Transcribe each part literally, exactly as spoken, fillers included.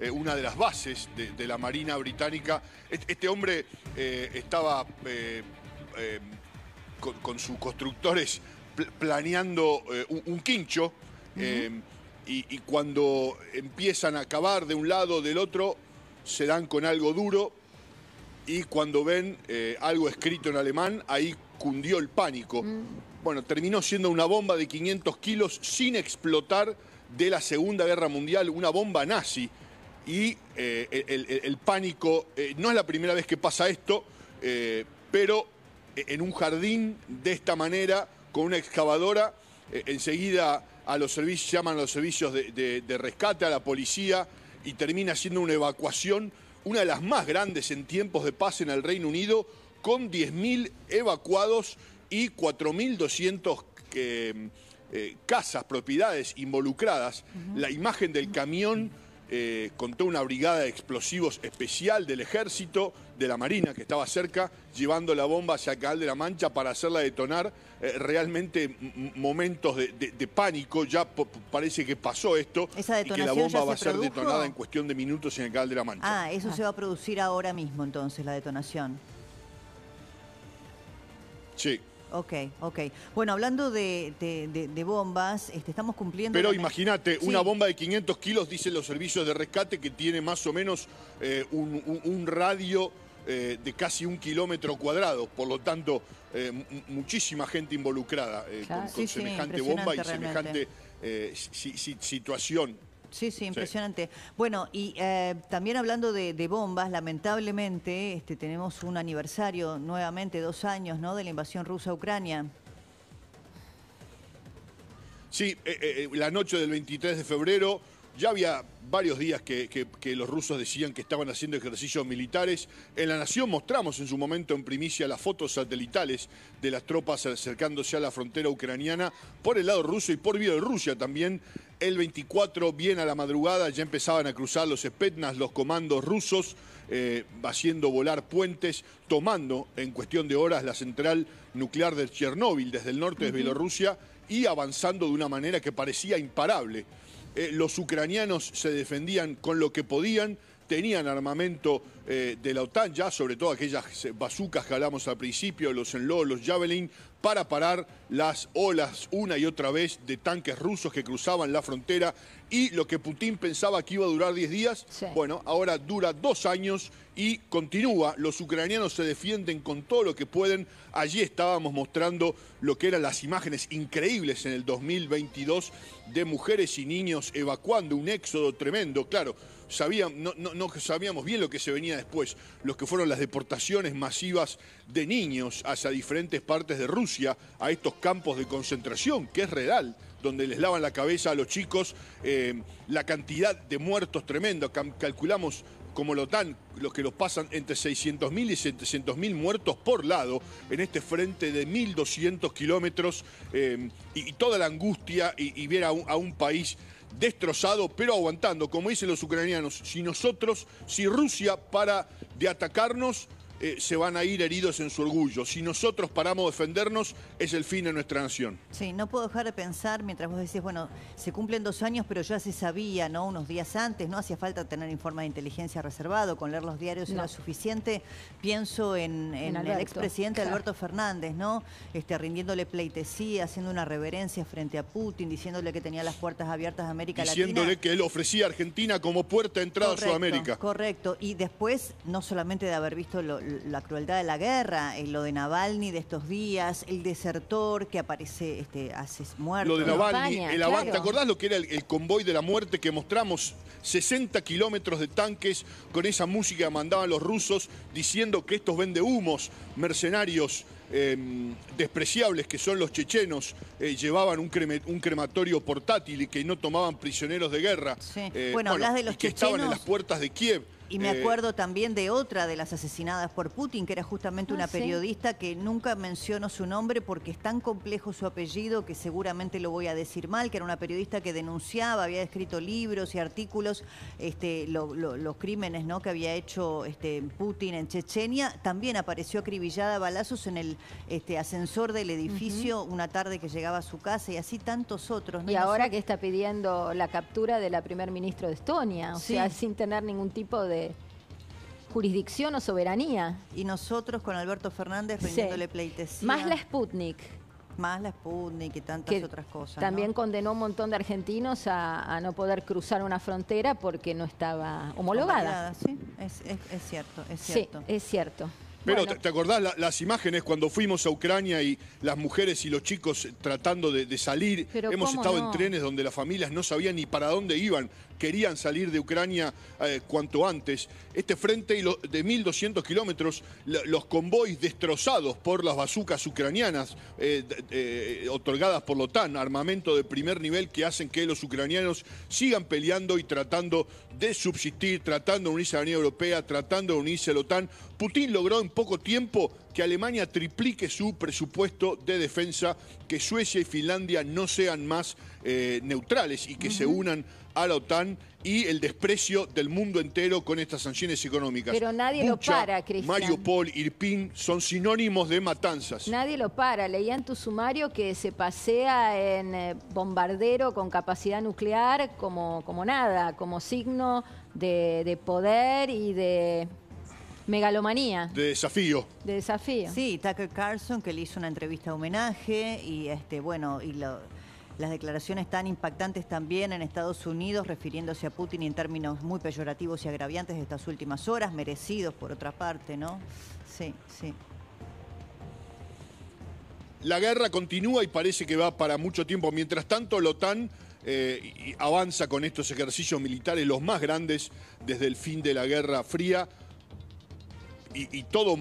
eh, una de las bases de, de la Marina Británica. Este hombre eh, estaba eh, eh, con, con sus constructores pl- planeando eh, un, un quincho, eh, uh-huh. y, y cuando empiezan a cavar de un lado, del otro, se dan con algo duro, y cuando ven eh, algo escrito en alemán, ahí cundió el pánico. Mm. Bueno, terminó siendo una bomba de quinientos kilos sin explotar de la Segunda Guerra Mundial, una bomba nazi. Y eh, el, el, el pánico, eh, no es la primera vez que pasa esto, eh, pero en un jardín de esta manera, con una excavadora, eh, enseguida a los servicios, llaman a los servicios de, de, de rescate, a la policía, y termina siendo una evacuación, una de las más grandes en tiempos de paz en el Reino Unido, con diez mil evacuados y cuatro mil doscientas eh, eh, casas, propiedades involucradas. Uh-huh. La imagen del camión eh, con toda una brigada de explosivos especial del ejército, de la Marina, que estaba cerca, llevando la bomba hacia Canal de la Mancha para hacerla detonar. Eh, realmente momentos de, de, de pánico, ya parece que pasó esto, y que la bomba va a ser produjo? detonada en cuestión de minutos en el Canal de la Mancha. Ah, eso ah. se va a producir ahora mismo, entonces, la detonación. Sí. Ok, ok. Bueno, hablando de, de, de, de bombas, este, estamos cumpliendo... Pero imagínate, sí. una bomba de quinientos kilos, dicen los servicios de rescate, que tiene más o menos eh, un, un, un radio eh, de casi un kilómetro cuadrado. Por lo tanto, eh, muchísima gente involucrada eh, claro. con, con sí, semejante sí, bomba y semejante eh, si, si, situación. Sí, sí, impresionante. Sí. Bueno, y eh, también hablando de, de bombas, lamentablemente este, tenemos un aniversario nuevamente, dos años, ¿no?, de la invasión rusa a Ucrania. Sí, eh, eh, la noche del veintitrés de febrero ya había varios días que, que, que los rusos decían que estaban haciendo ejercicios militares. En La Nación mostramos en su momento en primicia las fotos satelitales de las tropas acercándose a la frontera ucraniana por el lado ruso y por Bielorrusia también. El veinticuatro, bien a la madrugada, ya empezaban a cruzar los Spetnaz, los comandos rusos, eh, haciendo volar puentes, tomando en cuestión de horas la central nuclear de Chernóbil desde el norte de Bielorrusia y avanzando de una manera que parecía imparable. Eh, los ucranianos se defendían con lo que podían, tenían armamento eh, de la OTAN ya, sobre todo aquellas bazucas que hablamos al principio, los Enló, los Javelin, para parar las olas una y otra vez de tanques rusos que cruzaban la frontera. Y lo que Putin pensaba que iba a durar diez días, sí. bueno, ahora dura dos años y continúa. Los ucranianos se defienden con todo lo que pueden. Allí estábamos mostrando lo que eran las imágenes increíbles en el dos mil veintidós de mujeres y niños evacuando, un éxodo tremendo. Claro, sabían, no, no, no sabíamos bien lo que se venía después, los que fueron las deportaciones masivas de niños hacia diferentes partes de Rusia, a estos campos de concentración, que es real, donde les lavan la cabeza a los chicos, eh, la cantidad de muertos tremendo. Calculamos, como la OTAN, los que los pasan entre seiscientos mil y setecientos mil muertos por lado en este frente de mil doscientos kilómetros, eh, y, y toda la angustia y, y ver a un, a un país destrozado, pero aguantando. Como dicen los ucranianos, si nosotros, si Rusia para de atacarnos, Eh, se van a ir heridos en su orgullo. Si nosotros paramos de defendernos, es el fin de nuestra nación. Sí, no puedo dejar de pensar, mientras vos decís, bueno, se cumplen dos años, pero ya se sabía, ¿no?, unos días antes, no hacía falta tener informe de inteligencia reservado, con leer los diarios no. era suficiente. Pienso en, en, en el expresidente claro. Alberto Fernández, ¿no?, este, rindiéndole pleitesía, haciendo una reverencia frente a Putin, diciéndole que tenía las puertas abiertas a América diciéndole Latina. Diciéndole que él ofrecía a Argentina como puerta de entrada correcto, a Sudamérica. Correcto, y después, no solamente de haber visto lo la crueldad de la guerra, lo de Navalny de estos días, el desertor que aparece este, hace muerto. Lo de Navalny, España, el avance, claro. ¿Te acordás lo que era el, el convoy de la muerte que mostramos? sesenta kilómetros de tanques con esa música que mandaban los rusos diciendo que estos vendehumos, mercenarios eh, despreciables que son los chechenos, eh, llevaban un, creme, un crematorio portátil y que no tomaban prisioneros de guerra. Sí. Eh, bueno, bueno, hablas de los y que chechenos... estaban en las puertas de Kiev. Y me acuerdo eh, también de otra de las asesinadas por Putin, que era justamente ah, una periodista, sí, que nunca menciono su nombre porque es tan complejo su apellido que seguramente lo voy a decir mal, que era una periodista que denunciaba, había escrito libros y artículos, este, lo, lo, los crímenes, ¿no?, que había hecho este, Putin en Chechenia. También apareció acribillada a balazos en el este, ascensor del edificio, uh-huh, una tarde que llegaba a su casa, y así tantos otros, ¿no? Y ahora que está pidiendo la captura de la primer ministro de Estonia, o sí, sea, sin tener ningún tipo de jurisdicción o soberanía. Y nosotros con Alberto Fernández rindiéndole, sí, pleitesía. Más la Sputnik. Más la Sputnik y tantas que otras cosas. También, ¿no?, condenó un montón de argentinos a, a no poder cruzar una frontera porque no estaba homologada. Homologada, sí, es, es, es cierto, es cierto. Sí, es cierto. Pero bueno, ¿te acordás la, las imágenes cuando fuimos a Ucrania y las mujeres y los chicos tratando de, de salir? Pero hemos estado, ¿no?, en trenes donde las familias no sabían ni para dónde iban, querían salir de Ucrania eh, cuanto antes. Este frente de mil doscientos kilómetros, los convoys destrozados por las bazucas ucranianas, eh, eh, otorgadas por la OTAN, armamento de primer nivel que hacen que los ucranianos sigan peleando y tratando de subsistir, tratando de unirse a la Unión Europea, tratando de unirse a la OTAN. Putin logró en poco tiempo que Alemania triplique su presupuesto de defensa, que Suecia y Finlandia no sean más eh, neutrales y que, uh-huh, se unan a la OTAN, y el desprecio del mundo entero con estas sanciones económicas. Pero nadie Bucha, lo para, Cristian. Mariupol, Irpin son sinónimos de matanzas. Nadie lo para. Leía en tu sumario que se pasea en bombardero con capacidad nuclear como, como nada, como signo de, de poder y de... megalomanía. De desafío. De desafío. Sí, Tucker Carlson, que le hizo una entrevista de homenaje, y este, bueno, y lo, las declaraciones tan impactantes también en Estados Unidos, refiriéndose a Putin y en términos muy peyorativos y agraviantes de estas últimas horas, merecidos por otra parte, ¿no? Sí, sí. La guerra continúa y parece que va para mucho tiempo. Mientras tanto, la OTAN... Eh, y avanza con estos ejercicios militares, los más grandes desde el fin de la Guerra Fría. Y, y todo,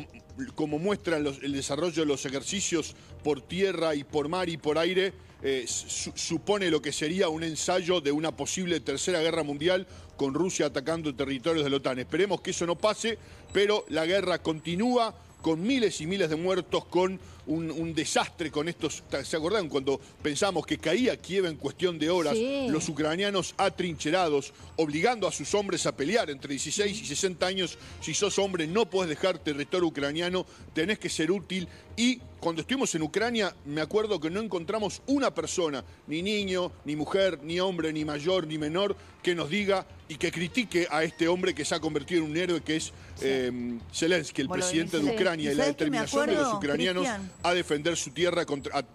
como muestran los, el desarrollo de los ejercicios por tierra y por mar y por aire, eh, su, supone lo que sería un ensayo de una posible tercera guerra mundial con Rusia atacando territorios de la OTAN. Esperemos que eso no pase, pero la guerra continúa con miles y miles de muertos, con un, un desastre con estos... ¿Se acuerdan cuando pensamos que caía Kiev en cuestión de horas? Sí. Los ucranianos atrincherados, obligando a sus hombres a pelear entre dieciséis y sesenta años. Si sos hombre no podés dejar territorio ucraniano, tenés que ser útil. Y cuando estuvimos en Ucrania, me acuerdo que no encontramos una persona, ni niño, ni mujer, ni hombre, ni mayor, ni menor, que nos diga y que critique a este hombre que se ha convertido en un héroe, que es, sí, eh, Zelensky, el bueno, presidente de Ucrania, y la determinación acuerdo, de los ucranianos, Cristian, a defender su tierra contra... A...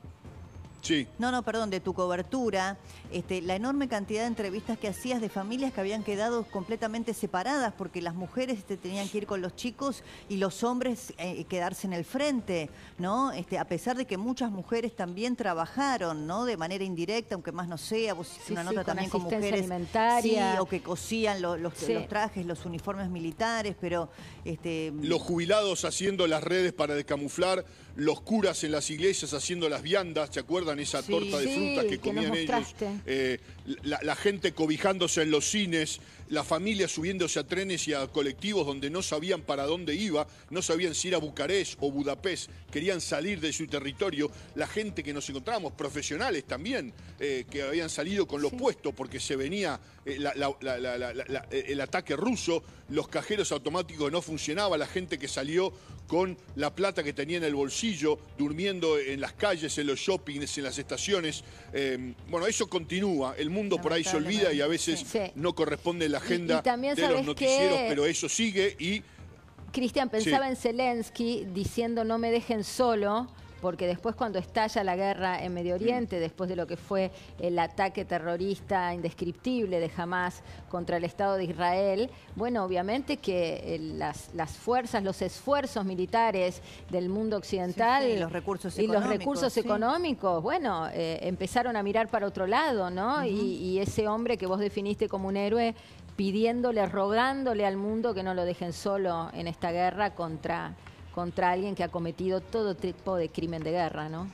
Sí. No, no, perdón, de tu cobertura, este, la enorme cantidad de entrevistas que hacías de familias que habían quedado completamente separadas porque las mujeres este, tenían que ir con los chicos y los hombres eh, quedarse en el frente, ¿no? Este, a pesar de que muchas mujeres también trabajaron, ¿no?, de manera indirecta, aunque más no sea, vos hiciste sí, una nota sí, también con, con mujeres alimentaria. Sí, o que cosían los, los, sí. los trajes, los uniformes militares, pero... Este... Los jubilados haciendo las redes para descamuflar, los curas en las iglesias haciendo las viandas, ¿se acuerdan? Esa sí, torta de fruta sí, que comían que ellos, eh, la, la gente cobijándose en los cines, las familias subiéndose a trenes y a colectivos donde no sabían para dónde iba, no sabían si ir a Bucarest o Budapest, querían salir de su territorio, la gente que nos encontrábamos, profesionales también, eh, que habían salido con lo sí. puesto porque se venía eh, la, la, la, la, la, la, el ataque ruso, los cajeros automáticos no funcionaban, la gente que salió con la plata que tenía en el bolsillo, durmiendo en las calles, en los shoppings, en las estaciones. Eh, bueno, eso continúa, el mundo por ahí se olvida y a veces sí. no corresponde la agenda y, y de los noticieros, que... pero eso sigue y... Cristian, pensaba sí. en Zelensky diciendo no me dejen solo, porque después cuando estalla la guerra en Medio Oriente, sí. después de lo que fue el ataque terrorista indescriptible de Hamas contra el Estado de Israel, bueno, obviamente que las, las fuerzas, los esfuerzos militares del mundo occidental sí, sí, y los recursos y económicos, los recursos sí. económicos bueno, eh, empezaron a mirar para otro lado, ¿no? Uh-huh. y, y ese hombre que vos definiste como un héroe, pidiéndole, rogándole al mundo que no lo dejen solo en esta guerra contra... contra alguien que ha cometido todo tipo de crimen de guerra, ¿no?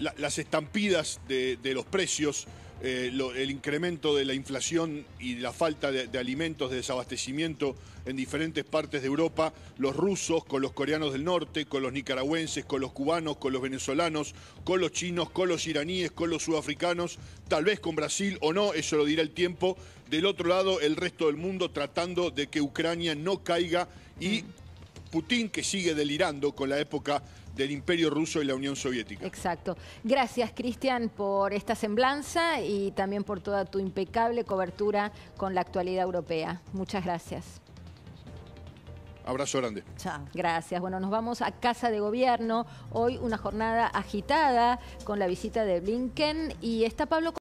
La, las estampidas de, de los precios, eh, lo, el incremento de la inflación y la falta de, de alimentos, de desabastecimiento en diferentes partes de Europa, los rusos con los coreanos del norte, con los nicaragüenses, con los cubanos, con los venezolanos, con los chinos, con los iraníes, con los sudafricanos, tal vez con Brasil o no, eso lo dirá el tiempo. Del otro lado, el resto del mundo tratando de que Ucrania no caiga y Putin, que sigue delirando con la época del Imperio Ruso y la Unión Soviética. Exacto. Gracias, Cristian, por esta semblanza y también por toda tu impecable cobertura con la actualidad europea. Muchas gracias. Abrazo grande. Chao. Gracias. Bueno, nos vamos a Casa de Gobierno. Hoy una jornada agitada con la visita de Blinken y está Pablo Curti.